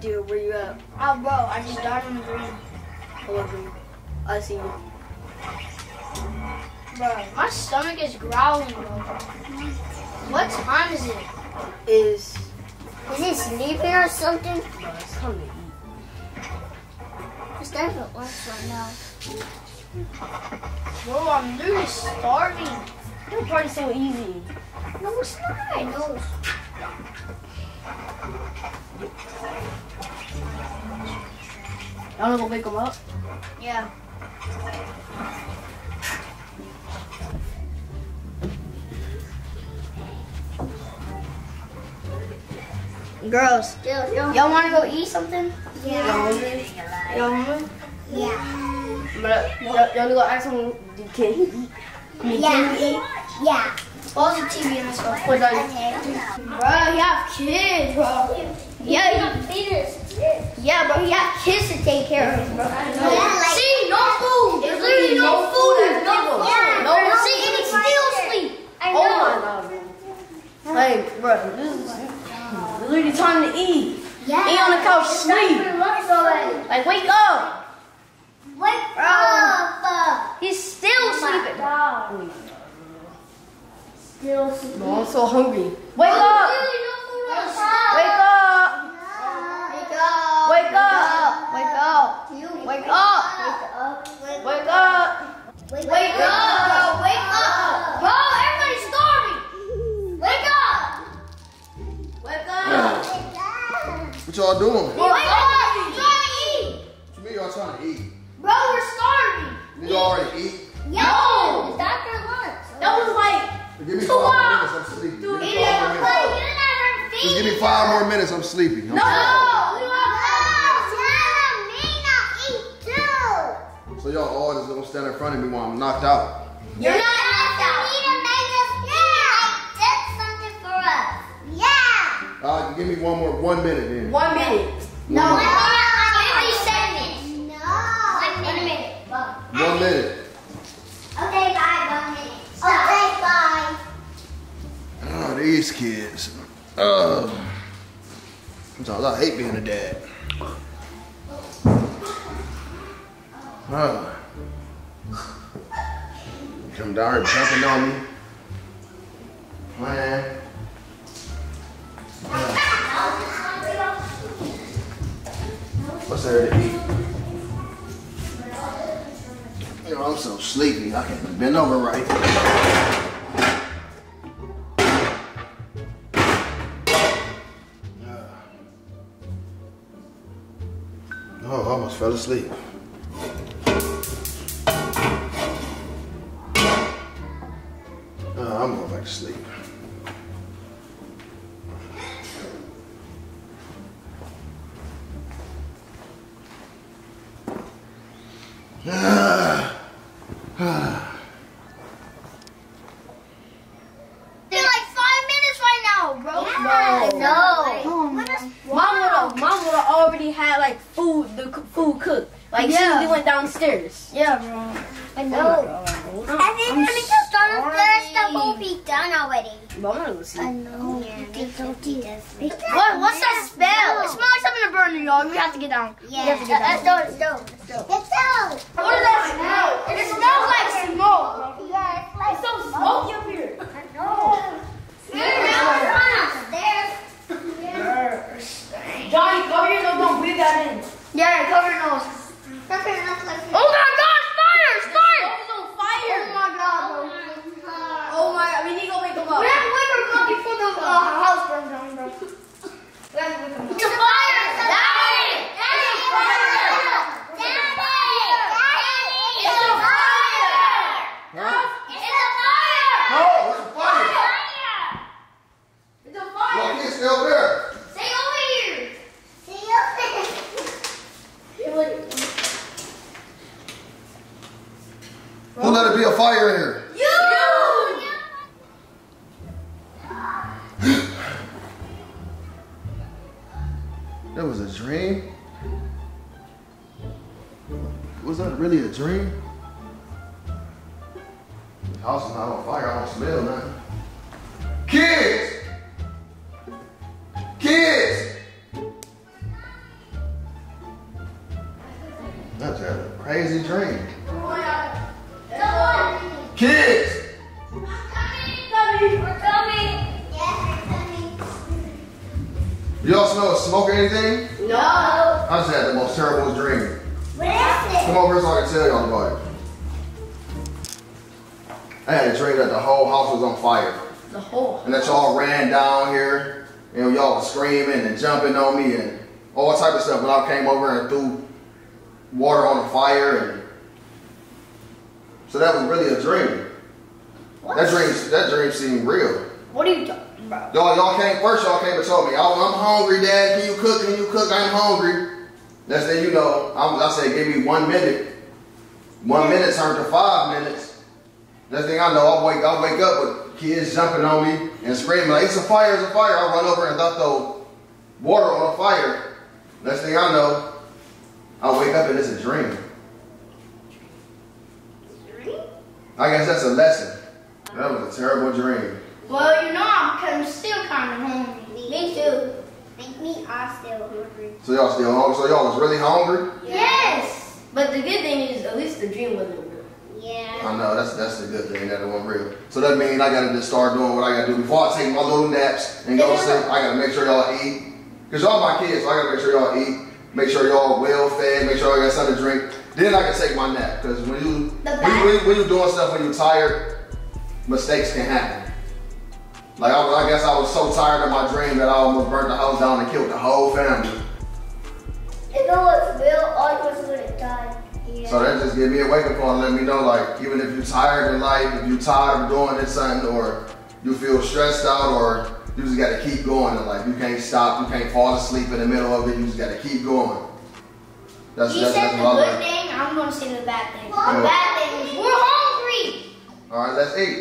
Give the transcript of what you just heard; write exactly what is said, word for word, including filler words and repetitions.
Dude, where you at? Oh, bro, I just died in the dream. Hello, dream. I see you. Bro, my stomach is growling, bro. What time is it? Is... Is he sleeping or something? No, it's time to eat. It's time for lunch right now. Bro, I'm literally starving. Your party's so easy. No, it's not. No. Y'all gonna wake him up? Yeah. Girls, y'all wanna go eat something? Yeah. Y'all hungry? Yeah. But y'all wanna go ask someone, can he eat? Yeah. Eat? Yeah. Pause the T V and let's go. Bro, you have kids, bro. Yeah, you, yeah, bro, you have kids to take care of, bro. Yeah, like, see, no food. There's literally no food. There's no food. Yeah, no, no, see, and it's still sleep. I know. Oh my God, bro. Like, bro, this is... It's literally time to eat. Yeah. Eat on the couch, sleep. Like, wake up. Wake bro. up. He's still oh sleeping. God. Still sleeping. No, I'm so hungry. Wake oh, up. No wake up. Wake up. Wake up. Wake up. Wake up. Wake up. Wake up. Wake up. Wake up. Bro, everybody's starving. Wake up. Wake up! What y'all doing? We're starving! Trying to eat! What you mean y'all trying to eat? Bro, we're starving! Did y'all already eat? Yeah. No! It's after lunch. That was like give me two five hours. More minutes, I'm sleepy. Dude, give, me five more you never feed give me five more minutes, I'm sleepy. I'm no! Tired. We want five minutes. Me not eat too! So y'all all just gonna stand in front of me while I'm knocked out. You're not knocked out! Uh, give me one more, one minute then. One minute. No, one minute. fifty seconds. No. One minute. One minute. Okay, bye, one minute. Stop. Okay, bye. Oh, these kids. Uh, sometimes I hate being a dad. Uh, come down here jumping on me. Man. What's there to eat? You know, I'm so sleepy, I can't bend over right. Oh, I almost fell asleep. Oh, I'm going back to sleep. Kids! Kids! We're coming! We're coming! Yes, we're coming. You all smell a smoke or anything? No. I just had the most terrible dream. What is it? Come over so I can tell y'all about it. I had a dream that the whole house was on fire. The whole house. And that y'all ran down here. And y'all were screaming and jumping on me and all type of stuff. But I came over and threw water on the fire. And so that was really a dream. What? That dream, that dream seemed real. What are you talking about? Y'all, y'all came first. Y'all came and told me, oh, "I'm hungry, Dad. Can you cook? Can you cook? I'm hungry." Next thing you know, I'm, I said, "Give me one minute." One minute turned to five minutes. Next thing I know, I wake, I wake up with kids jumping on me and screaming, like, "It's a fire! It's a fire!" I run over and dump the water on the fire. Next thing I know, I wake up and it's a dream. Dream? I guess that's a lesson. That was a terrible dream. Well, you know, I'm still kind of hungry. Me too. Me, I'm still hungry. So y'all still hungry? So y'all was really hungry? Yes. But the good thing is, at least the dream wasn't real. Yeah. I know. That's that's the good thing, that it wasn't real. So that means I gotta just start doing what I gotta do before I take my little naps and go sleep. I gotta make sure y'all eat, cause y'all my kids. So I gotta make sure y'all eat. Make sure y'all well fed. Make sure I got something to drink. Then I can take my nap. Cause when you when you, when you doing stuff when you're tired, mistakes can happen. Like I, I guess I was so tired of my dream that I almost burnt the house down and killed the whole family. If it was real, all of us would have died. Yeah. So that just gave me a wake-up call and let me know, like, even if you're tired in life, if you're tired of doing this something, or you feel stressed out, or you just gotta keep going, and like you can't stop, you can't fall asleep in the middle of it, you just gotta keep going. That's you that's, said that's the good thing, I'm gonna say the bad thing. Well, the bad thing is we're hungry. All right, let's eat.